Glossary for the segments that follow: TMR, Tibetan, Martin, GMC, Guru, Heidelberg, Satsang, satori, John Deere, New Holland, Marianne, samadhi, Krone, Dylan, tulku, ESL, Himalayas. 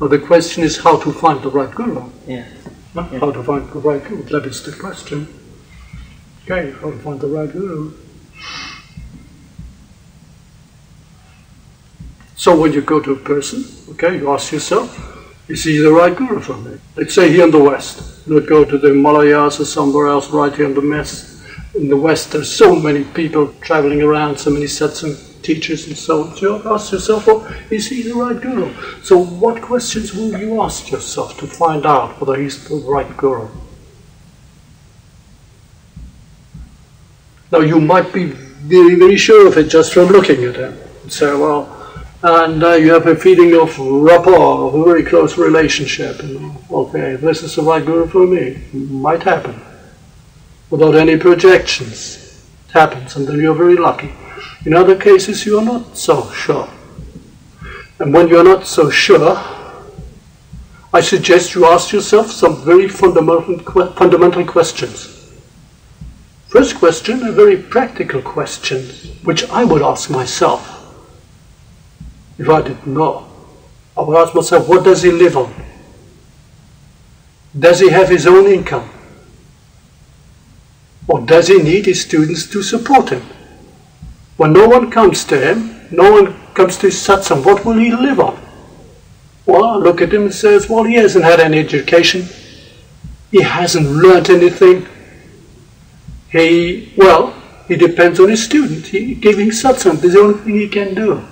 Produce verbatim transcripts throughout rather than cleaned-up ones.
Well, the question is how to find the right guru. Yeah. Huh? Yeah. How to find the right guru? That is the question. Okay, how to find the right guru. So when you go to a person, okay, you ask yourself, is he the right guru for me? Let's say here in the West. Not go to the Himalayas or somewhere else, right here in the mess. In the West, there's so many people traveling around, so many satsang teachers and so on. So you ask yourself, well, is he the right guru? So what questions will you ask yourself to find out whether he's the right guru? Now you might be very, very sure of it just from looking at him. So, well, and uh, you have a feeling of rapport, of a very close relationship. And, okay, this is the right guru for me. It might happen. Without any projections. It happens, and then you're very lucky. In other cases, you are not so sure. And when you are not so sure, I suggest you ask yourself some very fundamental, que fundamental questions. First question, a very practical question, which I would ask myself if I didn't know. I would ask myself, what does he live on? Does he have his own income? Or does he need his students to support him? When no one comes to him, no one comes to his satsang, what will he live on? Well, I look at him and says, well, he hasn't had any education. He hasn't learnt anything. He, well, he depends on his student. He giving satsang is the only thing he can do.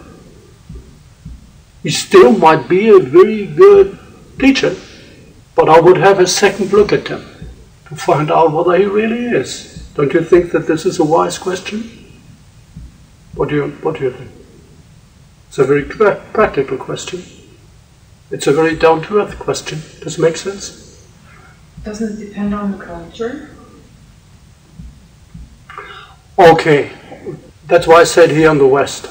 He still might be a very good teacher, but I would have a second look at him to find out whether he really is. Don't you think that this is a wise question? What do you, what do you think? It's a very practical question. It's a very down-to-earth question. Does it make sense? Does it depend on the culture? Okay. That's why I said here in the West.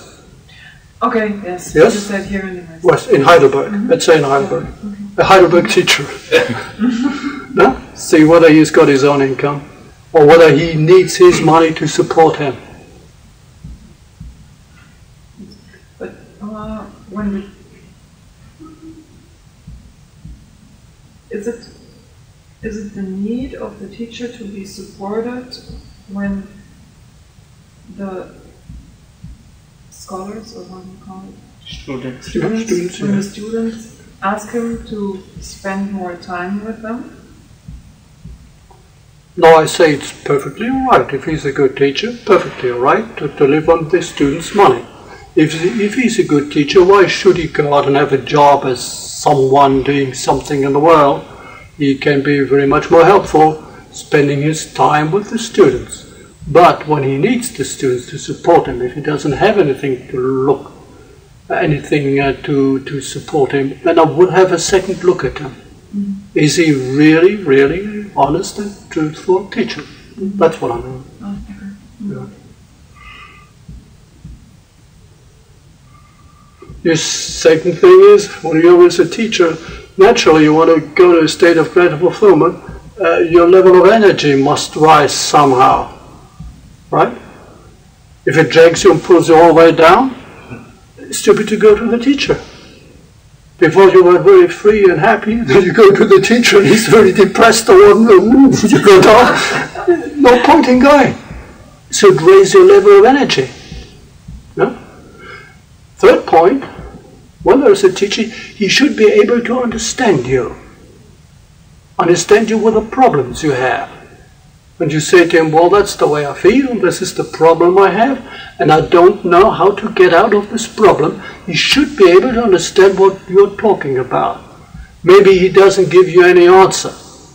Okay, yes. Yes? You just said here in the West. West, in Heidelberg. Mm-hmm. Let's say in Heidelberg. Yeah, okay. A Heidelberg teacher. No? See whether he's got his own income or whether he needs his money to support him. When we, is it is it the need of the teacher to be supported when the scholars, or what do you call it, students, students, students when yeah. the students ask him to spend more time with them? No, I say it's perfectly all right if he's a good teacher. Perfectly all right to, to live on the students' money. If, if he's a good teacher, why should he go out and have a job as someone doing something in the world? He can be very much more helpful spending his time with the students. But when he needs the students to support him, if he doesn't have anything to look, anything uh, to, to support him, then I would have a second look at him. Mm-hmm. Is he really, really honest and truthful teacher? Mm-hmm. That's what I mean. Mm-hmm. Yeah. Your second thing is, when you're as a teacher, naturally you want to go to a state of greater fulfillment. Uh, your level of energy must rise somehow, right? If it drags you and pulls you all the way down, it's stupid to go to the teacher. Before you were very free and happy, then you go to the teacher and he's very depressed or whatnot. You go down, no point in going. So raise your level of energy. No? Third point, when there is a teacher, he should be able to understand you. Understand you with the problems you have. And you say to him, well, that's the way I feel, and this is the problem I have, and I don't know how to get out of this problem. He should be able to understand what you're talking about. Maybe he doesn't give you any answer,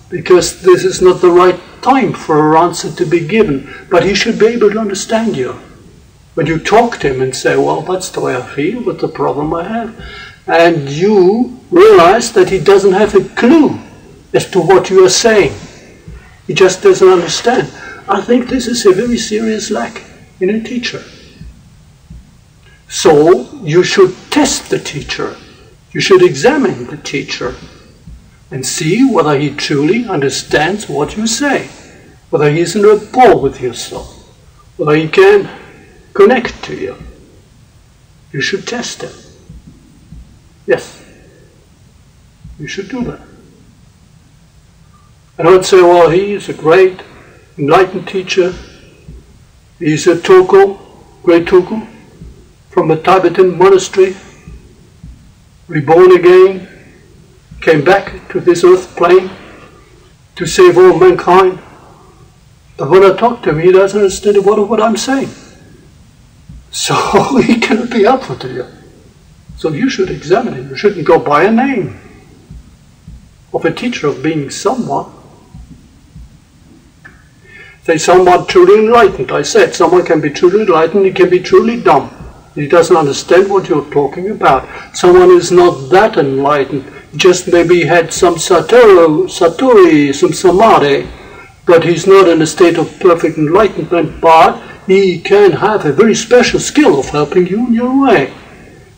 because this is not the right time for an answer to be given, but he should be able to understand you. When you talk to him and say, well, that's the way I feel, with the problem I have, and you realize that he doesn't have a clue as to what you are saying. He just doesn't understand. I think this is a very serious lack in a teacher. So you should test the teacher. You should examine the teacher and see whether he truly understands what you say, whether he is in rapport with yourself, whether he can connect to you. You should test it. Yes? You should do that. And I would say, well, he is a great enlightened teacher. He's a tulku, great tulku, from a Tibetan monastery, reborn again, came back to this earth plane to save all mankind. But when I talk to him, he doesn't understand a word of what I'm saying. So he cannot be helpful to you. So you should examine him. You shouldn't go by a name of a teacher of being someone. Say someone truly enlightened. I said someone can be truly enlightened, he can be truly dumb. He doesn't understand what you're talking about. Someone is not that enlightened. Just maybe had some satori, satori, some samadhi, but he's not in a state of perfect enlightenment, but he can have a very special skill of helping you in your way.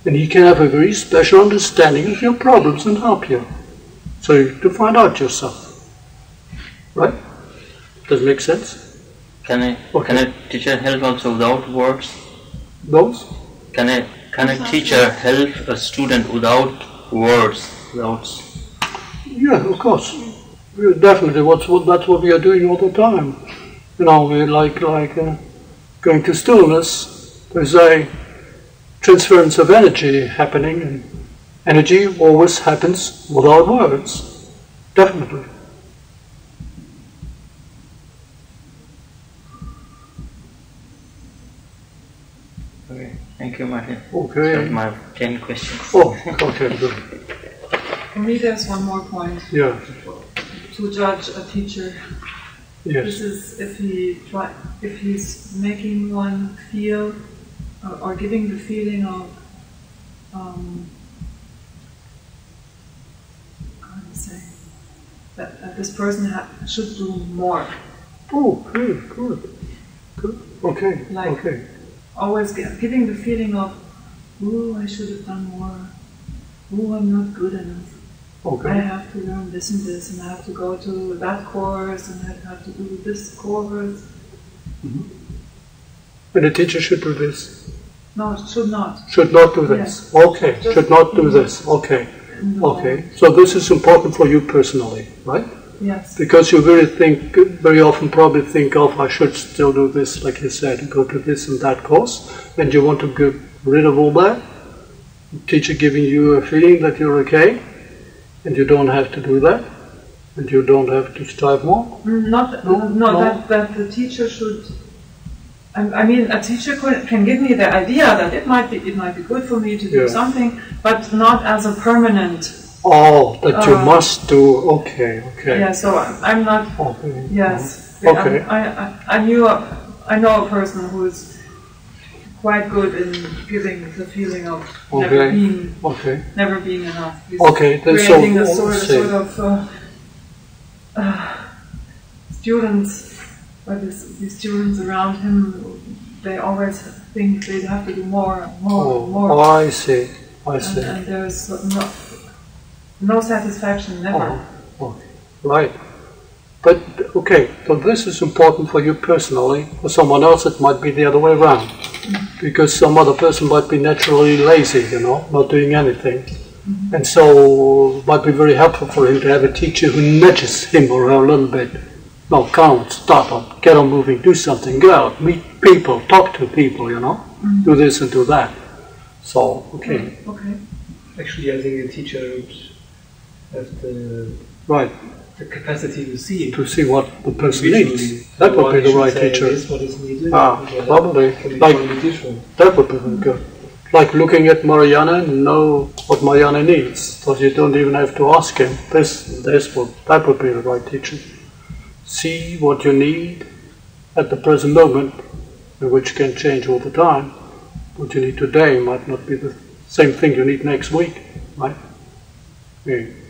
And he can have a very special understanding of your problems and help you. So you have to find out yourself. Right? Does it make sense? Can a okay. can a teacher help also without words? Those? Can a can a teacher help a student without words? Without yeah, of course. Yeah, definitely. What's what? That's what we are doing all the time. You know, we're like like uh, going to stillness. There's a transference of energy happening, and energy always happens without words. Definitely. Thank you, Martin. Okay. That's my ten questions. Oh, okay, good. For me, there's one more point. Yeah. To judge a teacher. Yes. This is if he try, if he's making one feel uh, or giving the feeling of um, how do you say that, that this person ha should do more. Oh, good, good, good. Okay. Like, okay. Always giving the feeling of, ooh, I should have done more, ooh, I'm not good enough, okay. I have to learn this and this, and I have to go to that course, and I have to do this course. Mm-hmm. And a teacher should do this? No, should not. Should not do this, yes. Okay, Just should not do this, okay. Okay, so this is important for you personally, right? Yes. Because you very think, very often probably think of, I should still do this, like you said, go to this and that course, and you want to get rid of all that. The teacher giving you a feeling that you're okay, and you don't have to do that, and you don't have to strive more. Not, no, no, no. That, that the teacher should. I mean, a teacher could, can give me the idea that it might be, it might be good for me to do yeah. something, but not as a permanent. Oh, that you uh, must do. Okay, okay. Yeah, so I'm not. Okay. Yes. Okay. I'm, I, I knew a, I know a person who is quite good in giving the feeling of okay. never being, okay. never being enough. He's okay, that's so creating a sort, sort of uh, uh, students, but these, these students around him, they always think they'd have to do more, more, oh, more. Oh, I see. I see. And, and there's not. No satisfaction, never. Oh, okay. Right. But, okay, so this is important for you personally. For someone else it might be the other way around. Mm-hmm. Because some other person might be naturally lazy, you know, not doing anything. Mm-hmm. And so it might be very helpful for him to have a teacher who nudges him or her a little bit. No, count, start on, get on moving, do something, go out, meet people, talk to people, you know. Mm-hmm. Do this and do that. So, okay. Okay. Actually, I think a teacher would have the, right. the capacity to see. To see what the person needs. That would be the right teacher. Is what is needed, ah, probably. Like, that would be mm-hmm. good. Like looking at Marianne and know what Marianne needs. So you don't even have to ask him. This, this would, that would be the right teacher. See what you need at the present moment, which can change all the time. What you need today might not be the same thing you need next week, right? Yeah.